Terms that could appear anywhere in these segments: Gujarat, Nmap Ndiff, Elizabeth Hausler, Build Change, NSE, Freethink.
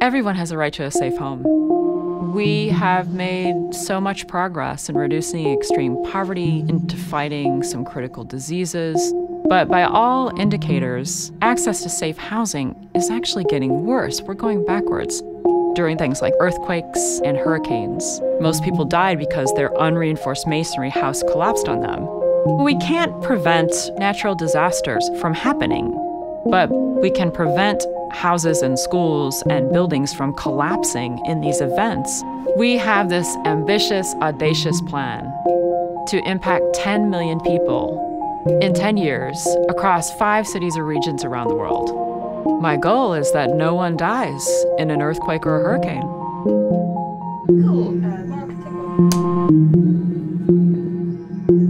Everyone has a right to a safe home. We have made so much progress in reducing extreme poverty, into fighting some critical diseases. But by all indicators, access to safe housing is actually getting worse. We're going backwards. During things like earthquakes and hurricanes, most people died because their unreinforced masonry house collapsed on them. We can't prevent natural disasters from happening, but we can prevent houses and schools and buildings from collapsing in these events. We have this ambitious, audacious plan to impact 10 million people in 10 years across 5 cities or regions around the world. My goal is that no one dies in an earthquake or a hurricane.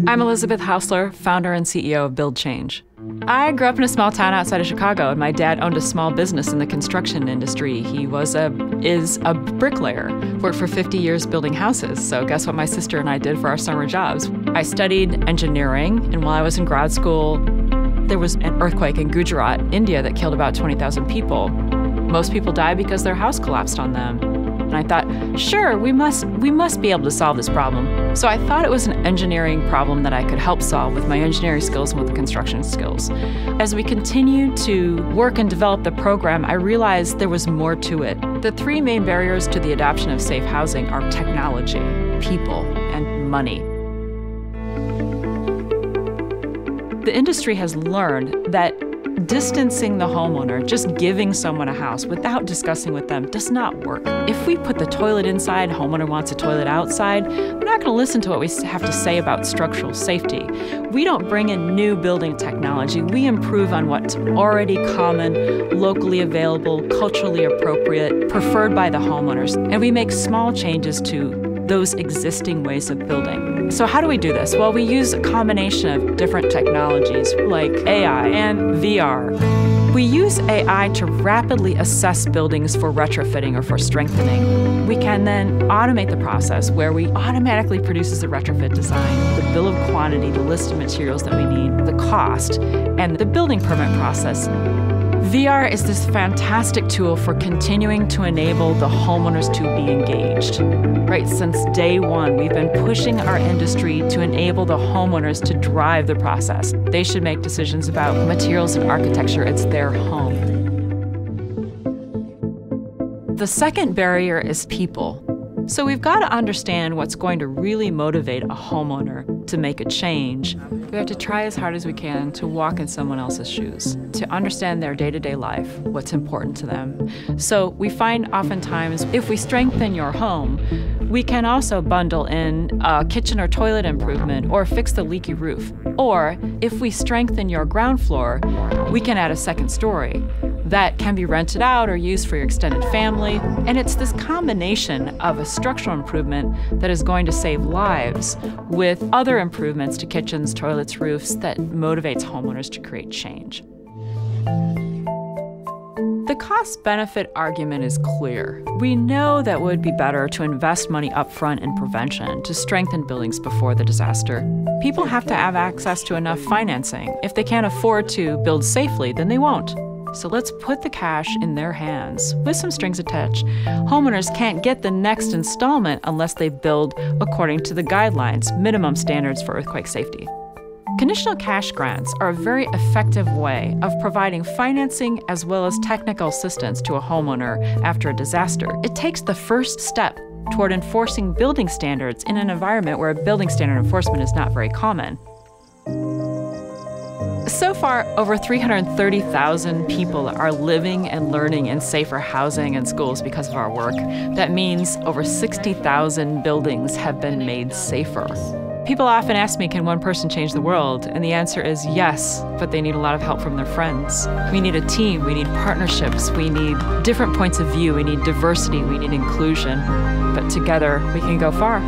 I'm Elizabeth Hausler, founder and CEO of Build Change. I grew up in a small town outside of Chicago, and my dad owned a small business in the construction industry. He is a bricklayer, worked for 50 years building houses. So guess what my sister and I did for our summer jobs? I studied engineering, and while I was in grad school, there was an earthquake in Gujarat, India, that killed about 20,000 people. Most people died because their house collapsed on them. And I thought, sure, we must be able to solve this problem. So I thought it was an engineering problem that I could help solve with my engineering skills and with the construction skills. As we continued to work and develop the program, I realized there was more to it. The 3 main barriers to the adoption of safe housing are technology, people, and money. The industry has learned that distancing the homeowner, just giving someone a house without discussing with them, does not work. If we put the toilet inside, homeowner wants a toilet outside, we're not going to listen to what we have to say about structural safety. We don't bring in new building technology. We improve on what's already common, locally available, culturally appropriate, preferred by the homeowners, and we make small changes to those existing ways of building. So how do we do this? Well, we use a combination of different technologies like AI and VR. We use AI to rapidly assess buildings for retrofitting or for strengthening. We can then automate the process where we automatically produces the retrofit design, the bill of quantity, the list of materials that we need, the cost, and the building permit process. VR is this fantastic tool for continuing to enable the homeowners to be engaged. Right, since day one, we've been pushing our industry to enable the homeowners to drive the process. They should make decisions about materials and architecture. It's their home. The second barrier is people. So we've got to understand what's going to really motivate a homeowner to make a change. We have to try as hard as we can to walk in someone else's shoes, to understand their day-to-day life, what's important to them. So we find oftentimes if we strengthen your home, we can also bundle in a kitchen or toilet improvement or fix the leaky roof. Or if we strengthen your ground floor, we can add a second story that can be rented out or used for your extended family. And it's this combination of a structural improvement that is going to save lives with other improvements to kitchens, toilets, roofs that motivates homeowners to create change. The cost-benefit argument is clear. We know that it would be better to invest money upfront in prevention, to strengthen buildings before the disaster. People have to have access to enough financing. If they can't afford to build safely, then they won't. So let's put the cash in their hands with some strings attached. Homeowners can't get the next installment unless they build according to the guidelines, minimum standards for earthquake safety. Conditional cash grants are a very effective way of providing financing as well as technical assistance to a homeowner after a disaster. It takes the first step toward enforcing building standards in an environment where building standard enforcement is not very common. So far, over 330,000 people are living and learning in safer housing and schools because of our work. That means over 60,000 buildings have been made safer. People often ask me, can one person change the world? And the answer is yes, but they need a lot of help from their friends. We need a team, we need partnerships, we need different points of view, we need diversity, we need inclusion. But together, we can go far.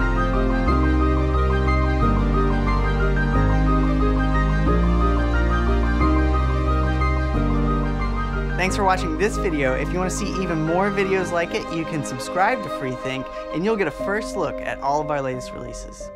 Thanks for watching this video. If you want to see even more videos like it, you can subscribe to Freethink, and you'll get a first look at all of our latest releases.